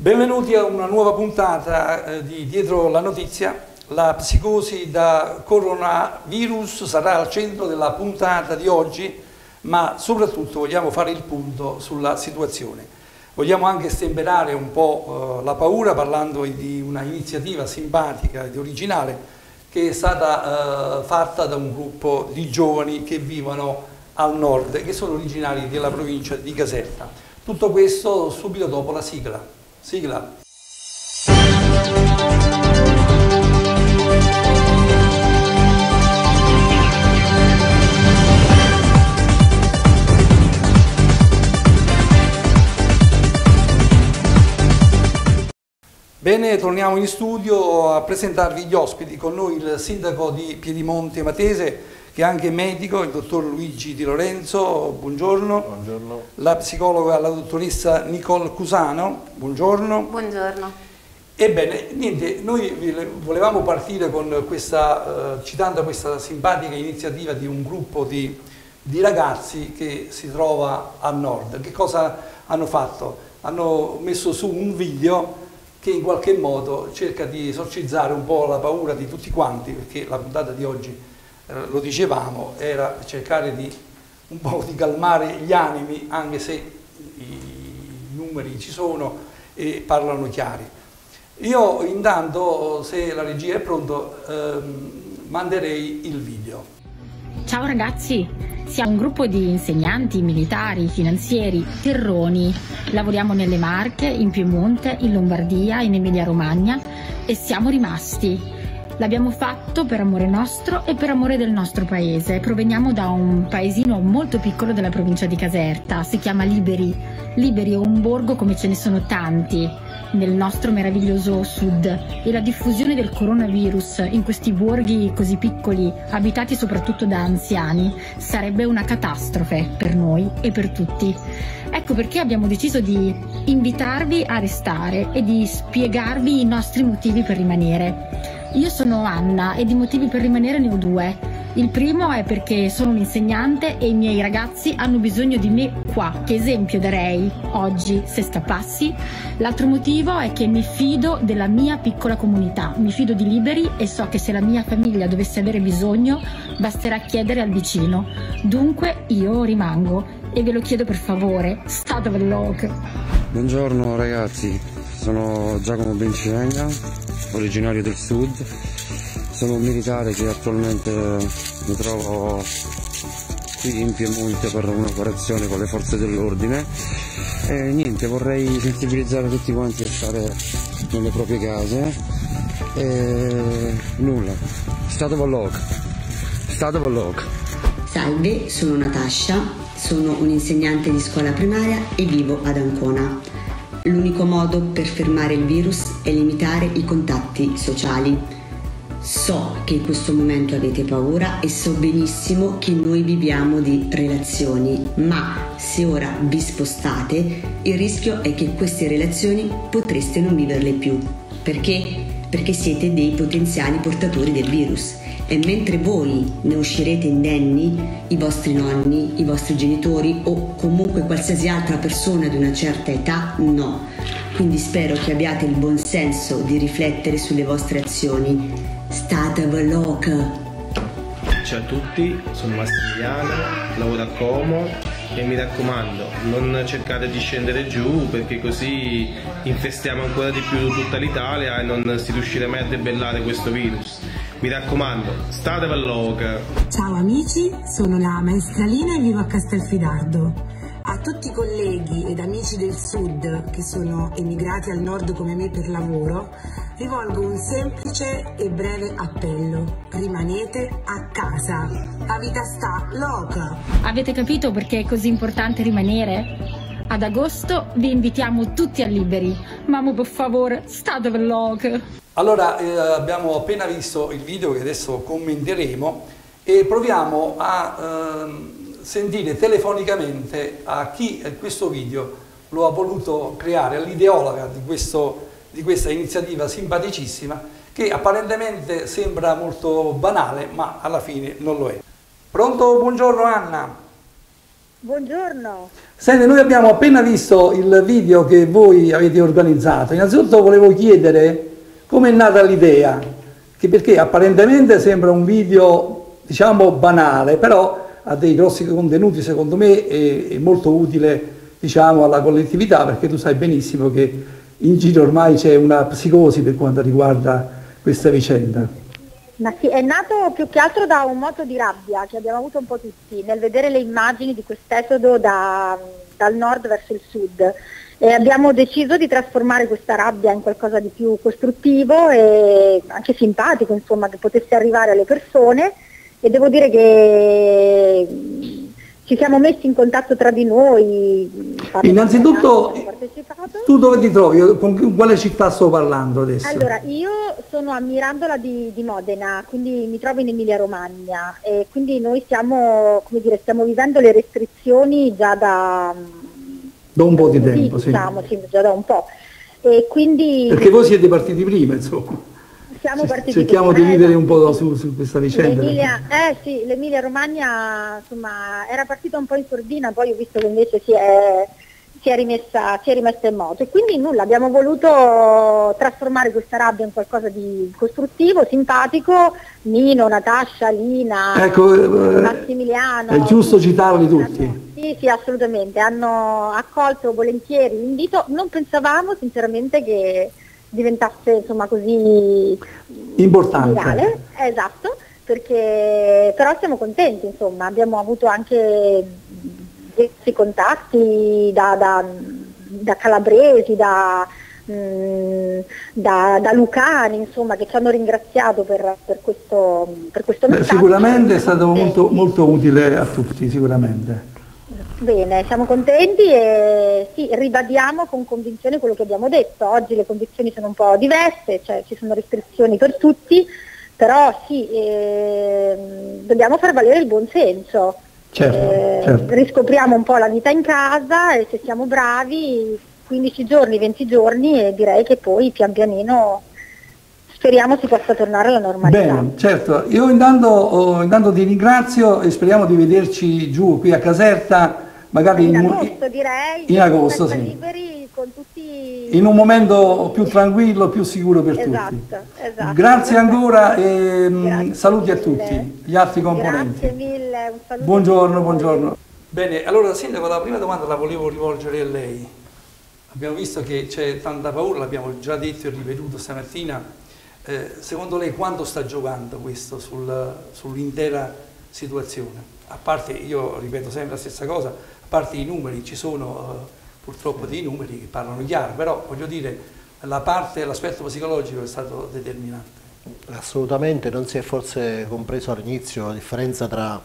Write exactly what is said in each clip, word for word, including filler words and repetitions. Benvenuti a una nuova puntata di Dietro la Notizia. La psicosi da coronavirus sarà al centro della puntata di oggi, ma soprattutto vogliamo fare il punto sulla situazione. Vogliamo anche stemperare un po' la paura parlando di una iniziativa simpatica ed originale che è stata fatta da un gruppo di giovani che vivono al nord, che sono originari della provincia di Caserta. Tutto questo subito dopo la sigla. Sigla. Bene, torniamo in studio a presentarvi gli ospiti. Con noi il sindaco di Piedimonte Matese, che è anche medico, il dottor Luigi Di Lorenzo, buongiorno. Buongiorno. La psicologa, la dottoressa Nicole Cusano, buongiorno. Buongiorno. Ebbene, niente, noi volevamo partire con questa, eh, citando questa simpatica iniziativa di un gruppo di, di ragazzi che si trova al nord. Che cosa hanno fatto? Hanno messo su un video che in qualche modo cerca di esorcizzare un po' la paura di tutti quanti, perché la puntata di oggi, lo dicevamo, era cercare di un po' di calmare gli animi, anche se i numeri ci sono e parlano chiari. Io intanto, se la regia è pronta, ehm, manderei il video. Ciao ragazzi, siamo un gruppo di insegnanti, militari, finanzieri, terroni. Lavoriamo nelle Marche, in Piemonte, in Lombardia, in Emilia Romagna e siamo rimasti. L'abbiamo fatto per amore nostro e per amore del nostro paese. Proveniamo da un paesino molto piccolo della provincia di Caserta, si chiama Liberi. Liberi è un borgo come ce ne sono tanti nel nostro meraviglioso sud, e la diffusione del coronavirus in questi borghi così piccoli, abitati soprattutto da anziani, sarebbe una catastrofe per noi e per tutti. Ecco perché abbiamo deciso di invitarvi a restare e di spiegarvi i nostri motivi per rimanere. Io sono Anna e di motivi per rimanere ne ho due. Il primo è perché sono un insegnante e i miei ragazzi hanno bisogno di me qua. Che esempio darei oggi se scappassi? L'altro motivo è che mi fido della mia piccola comunità, mi fido di Liberi e so che se la mia famiglia dovesse avere bisogno basterà chiedere al vicino. Dunque io rimango e ve lo chiedo per favore. Statvlloc. Buongiorno ragazzi, sono Giacomo Bencivenga, originario del sud, sono un militare che attualmente mi trovo qui in Piemonte per un'operazione con le forze dell'ordine e niente, vorrei sensibilizzare tutti quanti a stare nelle proprie case e nulla, statvlloc, statvlloc. Salve, sono Natascia, sono un insegnante di scuola primaria e vivo ad Ancona. L'unico modo per fermare il virus è limitare i contatti sociali. So che in questo momento avete paura e so benissimo che noi viviamo di relazioni, ma se ora vi spostate, il rischio è che queste relazioni potreste non viverle più. Perché? Perché siete dei potenziali portatori del virus. E mentre voi ne uscirete indenni, i vostri nonni, i vostri genitori o comunque qualsiasi altra persona di una certa età, no. Quindi spero che abbiate il buon senso di riflettere sulle vostre azioni. Statvlloc! Ciao a tutti, sono Massimiliano, lavoro a Como e mi raccomando, non cercate di scendere giù perché così infestiamo ancora di più tutta l'Italia e non si riuscirà mai a debellare questo virus. Mi raccomando, statvlloc! Ciao amici, sono la maestralina e vivo a Castelfidardo. A tutti i colleghi ed amici del sud che sono emigrati al nord come me per lavoro, rivolgo un semplice e breve appello. Rimanete a casa. La vita sta loca. Avete capito perché è così importante rimanere? Ad agosto vi invitiamo tutti a Liberi, ma per favore statvlloc. Allora eh, abbiamo appena visto il video che adesso commenteremo e proviamo a eh, sentire telefonicamente a chi questo video lo ha voluto creare, all'ideologa di, di questa iniziativa simpaticissima che apparentemente sembra molto banale ma alla fine non lo è. Pronto? Buongiorno Anna. Buongiorno. Senti, noi abbiamo appena visto il video che voi avete organizzato. Innanzitutto volevo chiedere come è nata l'idea, che perché apparentemente sembra un video, diciamo, banale, però ha dei grossi contenuti, secondo me, e è molto utile, diciamo, alla collettività, perché tu sai benissimo che in giro ormai c'è una psicosi per quanto riguarda questa vicenda. Ma sì, è nato più che altro da un moto di rabbia che abbiamo avuto un po' tutti nel vedere le immagini di quest'esodo da, dal nord verso il sud, e abbiamo deciso di trasformare questa rabbia in qualcosa di più costruttivo e anche simpatico, insomma, che potesse arrivare alle persone. E devo dire che ci siamo messi in contatto tra di noi. Innanzitutto, tu dove ti trovi? Con quale città sto parlando adesso? Allora, io sono a Mirandola di, di Modena, quindi mi trovo in Emilia Romagna, e quindi noi stiamo, come dire, stiamo vivendo le restrizioni già da, da un po' di tempo, sì, diciamo, sì. Già da un po'. E quindi, perché voi siete partiti prima, insomma. Siamo partiti Cerchiamo di vivere un po' su, su questa vicenda. L'Emilia, eh sì, l'Emilia Romagna, insomma, era partita un po' in sordina, poi ho visto che invece si è, si è, rimessa, si è rimessa in moto, e quindi nulla, abbiamo voluto trasformare questa rabbia in qualcosa di costruttivo, simpatico. Nino, Natascia, Lina, ecco, eh, Massimiliano. È giusto citarli tutti. Sì, sì, assolutamente, hanno accolto volentieri l'invito, non pensavamo sinceramente che diventasse, insomma, così importante. Virale. Esatto, perché però siamo contenti, insomma, abbiamo avuto anche diversi contatti da, da, da Calabresi, da, mh, da, da Lucani, insomma, che ci hanno ringraziato per, per questo, per questo Beh, messaggio. Sicuramente è stato molto, molto utile a tutti, sicuramente. Bene, siamo contenti e sì, ribadiamo con convinzione quello che abbiamo detto. Oggi le condizioni sono un po' diverse, cioè ci sono restrizioni per tutti, però sì, eh, dobbiamo far valere il buon senso. Certo, eh, certo. Riscopriamo un po' la vita in casa, e se siamo bravi quindici giorni, venti giorni, e direi che poi pian pianino speriamo si possa tornare alla normalità. Bene, certo. Io intanto, oh, intanto ti ringrazio e speriamo di vederci giù qui a Caserta, magari in, in agosto, direi. In agosto, sì. Liberi, con tutti... In un momento più tranquillo, più sicuro per esatto, tutti. Esatto. Grazie esatto. ancora e Grazie saluti mille. a tutti gli altri componenti. Grazie mille, un saluto. Buongiorno, buongiorno. Bene, allora Sindaco, la prima domanda la volevo rivolgere a lei. Abbiamo visto che c'è tanta paura, l'abbiamo già detto e ripetuto stamattina. Eh, secondo lei quanto sta giocando questo sul, sull'intera situazione? A parte, io ripeto sempre la stessa cosa, a parte i numeri, ci sono eh, purtroppo dei numeri che parlano chiaro, però voglio dire, la parte, l'aspetto psicologico è stato determinante. Assolutamente, non si è forse compreso all'inizio la differenza tra,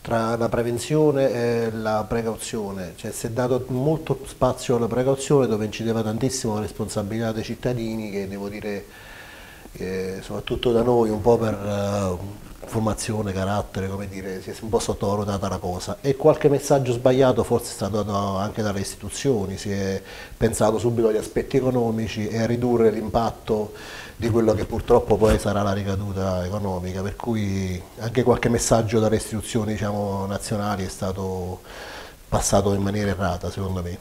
tra la prevenzione e la precauzione, cioè si è dato molto spazio alla precauzione, dove incideva tantissimo la responsabilità dei cittadini, che devo dire... Eh, soprattutto da noi un po' per uh, formazione, carattere, come dire, si è un po' sottovalutata la cosa, e qualche messaggio sbagliato forse è stato dato anche dalle istituzioni, si è pensato subito agli aspetti economici e a ridurre l'impatto di quello che purtroppo poi sarà la ricaduta economica, per cui anche qualche messaggio dalle istituzioni, diciamo, nazionali è stato passato in maniera errata, secondo me.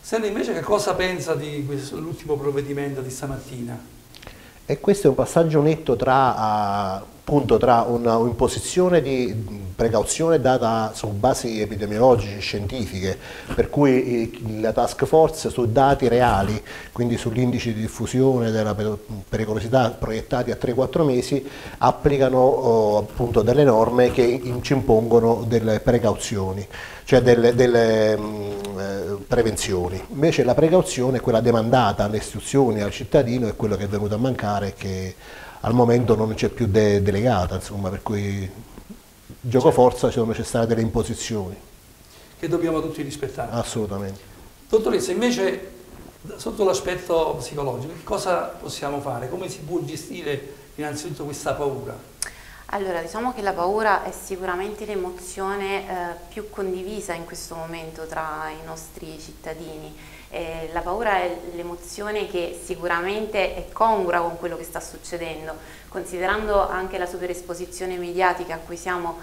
Senti, invece, che cosa pensa di quest'ultimo provvedimento di stamattina? E questo è un passaggio netto tra, appunto, tra un'imposizione di precauzione data su basi epidemiologiche e scientifiche, per cui la task force su dati reali, quindi sull'indice di diffusione della pericolosità proiettati a tre quattro mesi, applicano appunto delle norme che ci impongono delle precauzioni, cioè delle, delle mh, prevenzioni. Invece la precauzione è quella demandata alle istituzioni, al cittadino, è quello che è venuto a mancare e che al momento non c'è più de delegata, insomma, per cui gioco forza sono necessarie delle imposizioni. Che dobbiamo tutti rispettare. Assolutamente. Dottoressa, invece sotto l'aspetto psicologico, che cosa possiamo fare? Come si può gestire innanzitutto questa paura? Allora, diciamo che la paura è sicuramente l'emozione eh, più condivisa in questo momento tra i nostri cittadini, Eh, la paura è l'emozione che sicuramente è congrua con quello che sta succedendo, considerando anche la superesposizione mediatica a cui siamo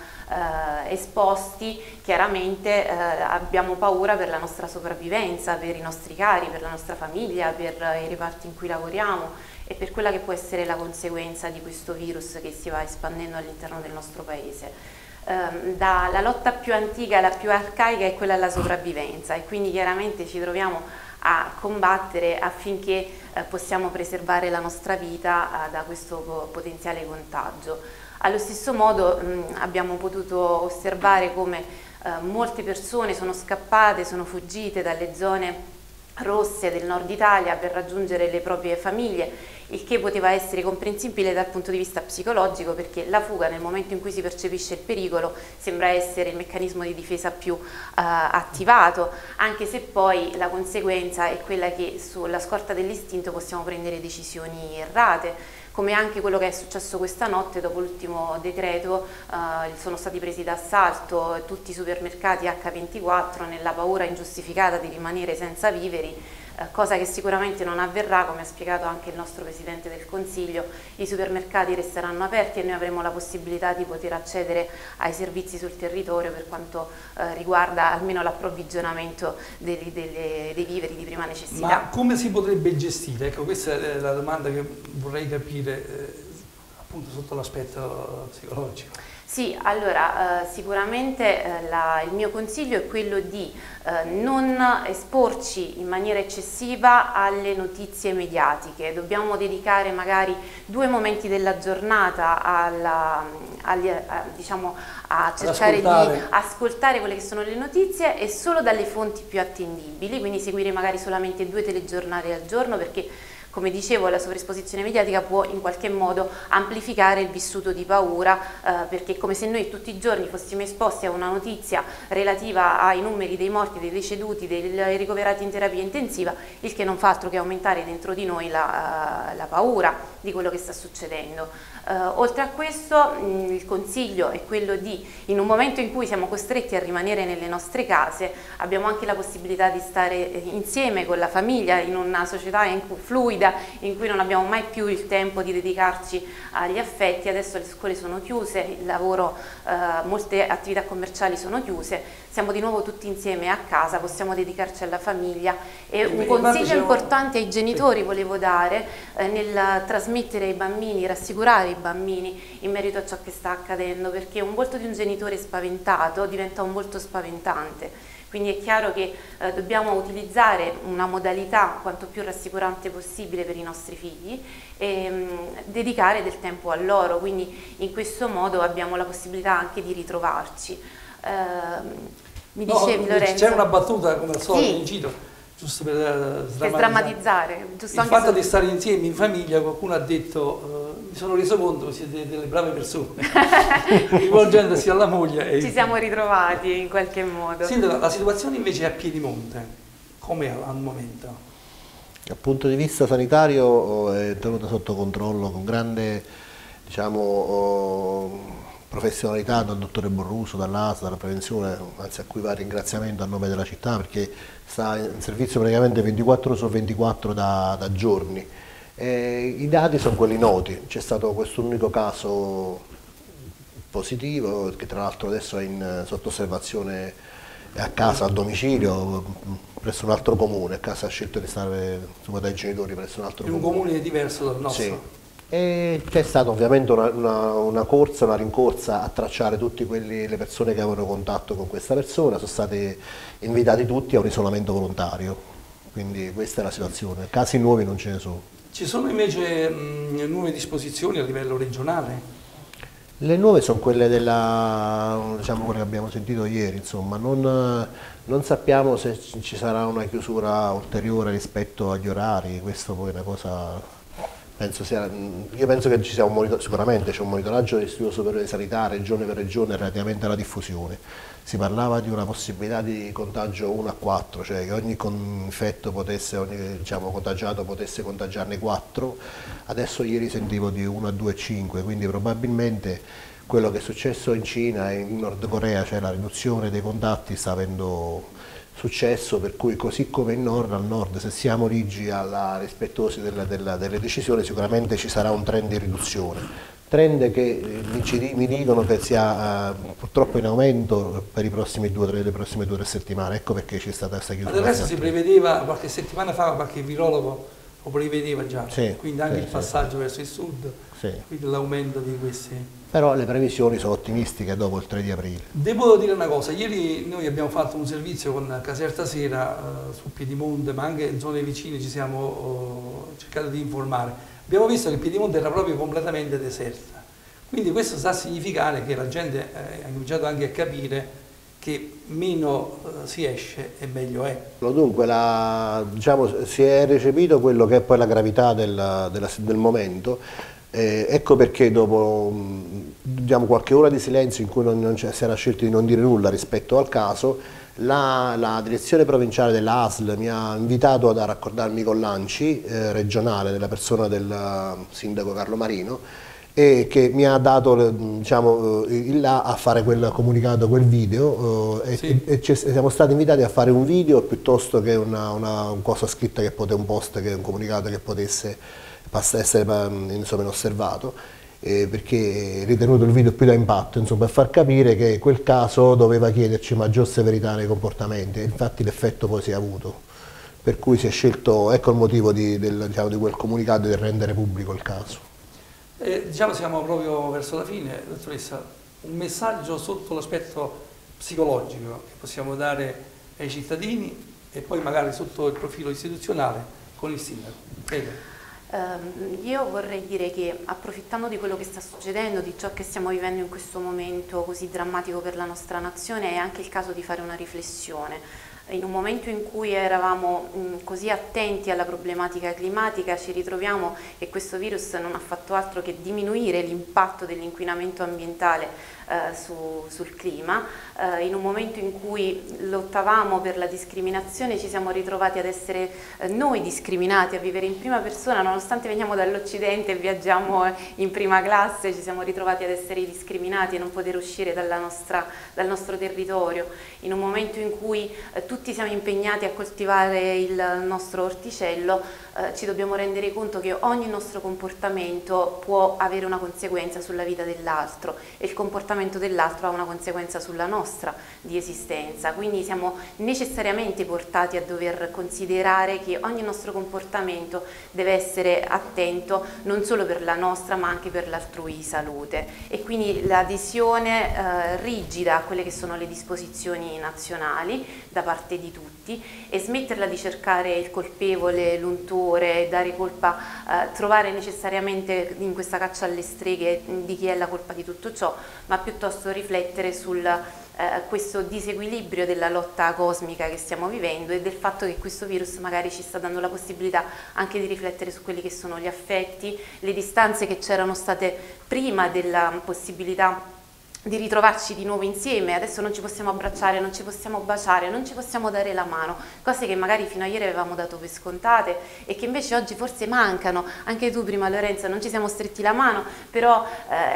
eh, esposti, chiaramente eh, abbiamo paura per la nostra sopravvivenza, per i nostri cari, per la nostra famiglia, per i reparti in cui lavoriamo e per quella che può essere la conseguenza di questo virus che si va espandendo all'interno del nostro paese. Da, la lotta più antica, la più arcaica, è quella alla sopravvivenza e quindi chiaramente ci troviamo a combattere affinché eh, possiamo preservare la nostra vita eh, da questo potenziale contagio. Allo stesso modo mh, abbiamo potuto osservare come eh, molte persone sono scappate, sono fuggite dalle zone rosse del nord Italia per raggiungere le proprie famiglie, il che poteva essere comprensibile dal punto di vista psicologico, perché la fuga, nel momento in cui si percepisce il pericolo, sembra essere il meccanismo di difesa più uh, attivato, anche se poi la conseguenza è quella che sulla scorta dell'istinto possiamo prendere decisioni errate, come anche quello che è successo questa notte dopo l'ultimo decreto. Eh, sono stati presi d'assalto tutti i supermercati acca ventiquattro nella paura ingiustificata di rimanere senza viveri, eh, cosa che sicuramente non avverrà, come ha spiegato anche il nostro Presidente del Consiglio. I supermercati resteranno aperti e noi avremo la possibilità di poter accedere ai servizi sul territorio per quanto eh, riguarda almeno l'approvvigionamento dei, dei, dei viveri di prima necessità. Ma come si potrebbe gestire? Ecco, questa è la domanda che vorrei capire. Eh, appunto sotto l'aspetto psicologico. Sì, allora eh, sicuramente eh, la, il mio consiglio è quello di eh, non esporci in maniera eccessiva alle notizie mediatiche. Dobbiamo dedicare magari due momenti della giornata alla, agli, a, diciamo, a cercare ascoltare. di ascoltare quelle che sono le notizie e solo dalle fonti più attendibili, quindi seguire magari solamente due telegiornali al giorno, perché, come dicevo, la sovraesposizione mediatica può in qualche modo amplificare il vissuto di paura, eh, perché è come se noi tutti i giorni fossimo esposti a una notizia relativa ai numeri dei morti, dei deceduti, dei ricoverati in terapia intensiva, il che non fa altro che aumentare dentro di noi la, la paura di quello che sta succedendo. Eh, oltre a questo, il consiglio è quello di, in un momento in cui siamo costretti a rimanere nelle nostre case, abbiamo anche la possibilità di stare insieme con la famiglia in una società in cui fluida, in cui non abbiamo mai più il tempo di dedicarci agli affetti. Adesso le scuole sono chiuse, il lavoro, eh, molte attività commerciali sono chiuse, siamo di nuovo tutti insieme a casa, possiamo dedicarci alla famiglia. E, e un consiglio siamo... importante ai genitori volevo dare eh, nel trasmettere ai bambini, rassicurare i bambini in merito a ciò che sta accadendo, perché un volto di un genitore spaventato diventa un volto spaventante. Quindi è chiaro che eh, dobbiamo utilizzare una modalità quanto più rassicurante possibile per i nostri figli e mh, dedicare del tempo a loro, quindi in questo modo abbiamo la possibilità anche di ritrovarci. Eh, mi dicevi, no, Lorenzo? C'è una battuta come al solito, sì, in giro, giusto per sdrammatizzare. Per sdrammatizzare giusto Il fatto di so... stare insieme in famiglia, qualcuno ha detto... Eh, mi sono reso conto che siete delle brave persone, rivolgendosi alla moglie. E... Ci siamo ritrovati in qualche modo. Sindaco, la situazione invece a Piedimonte, com'è al momento? Dal punto di vista sanitario è tenuta sotto controllo con grande, diciamo, professionalità dal dottore Borruso, dall'A S, dalla prevenzione, anzi a cui va ringraziamento a nome della città, perché sta in servizio praticamente ventiquattro su ventiquattro da, da giorni. Eh, I dati sono quelli noti, c'è stato questo unico caso positivo che tra l'altro adesso è in eh, sotto osservazione a casa, a domicilio, presso un altro comune. A casa ha scelto di stare, insomma, dai genitori presso un altro comune. Un comune diverso dal nostro. Sì. E c'è stata ovviamente una, una, una corsa, una rincorsa a tracciare tutte le persone che avevano contatto con questa persona, sono stati invitati tutti a un isolamento volontario, quindi questa è la situazione, casi nuovi non ce ne sono. Ci sono invece mh, nuove disposizioni a livello regionale? Le nuove sono quelle, della, diciamo, quelle che abbiamo sentito ieri, insomma, non, non sappiamo se ci sarà una chiusura ulteriore rispetto agli orari, questo poi è una cosa, penso sia, io penso che ci sia un monitoraggio, sicuramente c'è un monitoraggio dell'Istituto superiore di sanità regione per regione relativamente alla diffusione. Si parlava di una possibilità di contagio uno a quattro, cioè che ogni infetto potesse, ogni diciamo, contagiato potesse contagiarne quattro, adesso ieri sentivo di uno a due a cinque, quindi probabilmente quello che è successo in Cina e in Nord Corea, cioè la riduzione dei contatti, sta avendo successo, per cui così come in nord, al nord, se siamo rigidi alla rispettosi della, della, delle decisioni, sicuramente ci sarà un trend di riduzione. Trend che mi, ci, mi dicono che sia uh, purtroppo in aumento per i prossimi due, tre, le prossime due o tre settimane, ecco perché ci è stata questa chiusura. Del resto si prevedeva, qualche settimana fa qualche virologo lo prevedeva già, sì, quindi anche sì, il passaggio sì. verso il sud, sì. quindi l'aumento di questi... Però le previsioni sono ottimistiche dopo il tre di aprile. Devo dire una cosa, ieri noi abbiamo fatto un servizio con Caserta Sera eh, su Piedimonte, ma anche in zone vicine ci siamo eh, cercati di informare. Abbiamo visto che il Piedimonte era proprio completamente deserta, quindi questo sta a significare che la gente eh, ha cominciato anche a capire che meno eh, si esce e meglio è. Dunque la, diciamo, si è recepito quello che è poi la gravità del, della, del momento, eh, ecco perché dopo diciamo, qualche ora di silenzio in cui non, non si era scelto di non dire nulla rispetto al caso, La, la direzione provinciale dell'A S L mi ha invitato ad raccordarmi con l'A N C I eh, regionale, della persona del sindaco Carlo Marino, e che mi ha dato diciamo, il là a fare quel comunicato, quel video, eh, sì. e, e siamo stati invitati a fare un video piuttosto che una, una, una cosa scritta, che pote, un post, che un comunicato che potesse essere insomma, inosservato. Eh, perché è ritenuto il video più da impatto, insomma, per far capire che quel caso doveva chiederci maggior severità nei comportamenti, infatti l'effetto poi si è avuto, per cui si è scelto, ecco il motivo di, del, diciamo, di quel comunicato, di rendere pubblico il caso. Eh, diciamo siamo proprio verso la fine, dottoressa, un messaggio sotto l'aspetto psicologico che possiamo dare ai cittadini e poi magari sotto il profilo istituzionale con il sindaco. Prego. Io vorrei dire che, approfittando di quello che sta succedendo, di ciò che stiamo vivendo in questo momento così drammatico per la nostra nazione, è anche il caso di fare una riflessione. In un momento in cui eravamo così attenti alla problematica climatica, ci ritroviamo che questo virus non ha fatto altro che diminuire l'impatto dell'inquinamento ambientale eh, su, sul clima. Eh, in un momento in cui lottavamo per la discriminazione, ci siamo ritrovati ad essere eh, noi discriminati, a vivere in prima persona, nonostante veniamo dall'Occidente e viaggiamo in prima classe, ci siamo ritrovati ad essere discriminati e non poter uscire dalla nostra, dal nostro territorio. In un momento in cui eh, tutti siamo impegnati a coltivare il nostro orticello, eh, ci dobbiamo rendere conto che ogni nostro comportamento può avere una conseguenza sulla vita dell'altro e il comportamento dell'altro ha una conseguenza sulla nostra di esistenza. Quindi siamo necessariamente portati a dover considerare che ogni nostro comportamento deve essere attento non solo per la nostra ma anche per l'altrui salute, e quindi l'adesione eh, rigida a quelle che sono le disposizioni nazionali da parte di tutti, e smetterla di cercare il colpevole, l'untore, dare colpa, eh, trovare necessariamente in questa caccia alle streghe di chi è la colpa di tutto ciò, ma piuttosto riflettere sul eh, questo disequilibrio della lotta cosmica che stiamo vivendo e del fatto che questo virus magari ci sta dando la possibilità anche di riflettere su quelli che sono gli affetti, le distanze che c'erano state prima della possibilità di ritrovarci di nuovo insieme. Adesso non ci possiamo abbracciare, non ci possiamo baciare, non ci possiamo dare la mano, cose che magari fino a ieri avevamo dato per scontate e che invece oggi forse mancano. Anche tu prima, Lorenzo, non ci siamo stretti la mano, però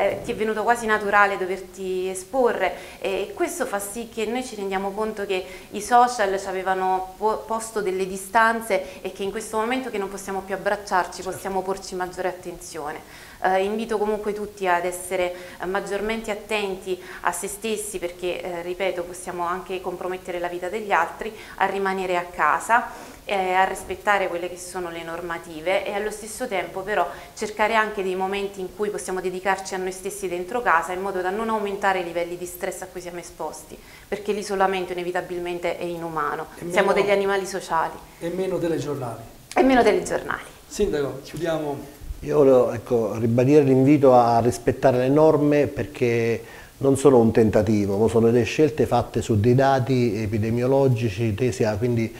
eh, ti è venuto quasi naturale doverti esporre, e questo fa sì che noi ci rendiamo conto che i social ci avevano posto delle distanze e che in questo momento che non possiamo più abbracciarci possiamo porci maggiore attenzione. Eh, invito comunque tutti ad essere eh, maggiormente attenti a se stessi, perché eh, ripeto, possiamo anche compromettere la vita degli altri, a rimanere a casa, eh, a rispettare quelle che sono le normative, e allo stesso tempo però cercare anche dei momenti in cui possiamo dedicarci a noi stessi dentro casa, in modo da non aumentare i livelli di stress a cui siamo esposti, perché l'isolamento inevitabilmente è inumano, meno, siamo degli animali sociali. E meno telegiornali. E meno telegiornali. Sindaco, chiudiamo. Io volevo ecco, ribadire l'invito a rispettare le norme, perché non sono un tentativo, ma sono delle scelte fatte su dei dati epidemiologici, tesi a, quindi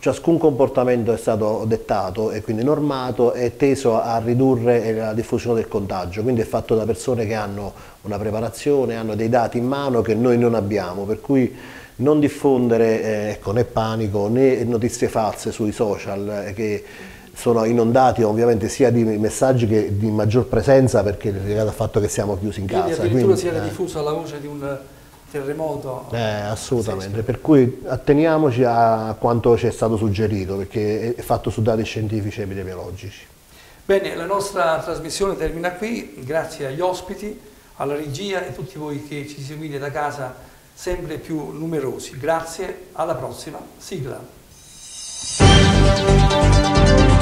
ciascun comportamento è stato dettato e quindi normato e teso a ridurre la diffusione del contagio, quindi è fatto da persone che hanno una preparazione, hanno dei dati in mano che noi non abbiamo, per cui non diffondere eh, ecco, né panico né notizie false sui social eh, che sono inondati ovviamente sia di messaggi che di maggior presenza, perché legato al fatto che siamo chiusi in casa. Quindi addirittura quindi, si era eh. diffusa la voce di un terremoto. Eh, assolutamente, per cui atteniamoci a quanto ci è stato suggerito, perché è fatto su dati scientifici e epidemiologici. Bene, la nostra trasmissione termina qui, grazie agli ospiti, alla regia e a tutti voi che ci seguite da casa, sempre più numerosi. Grazie, alla prossima, sigla.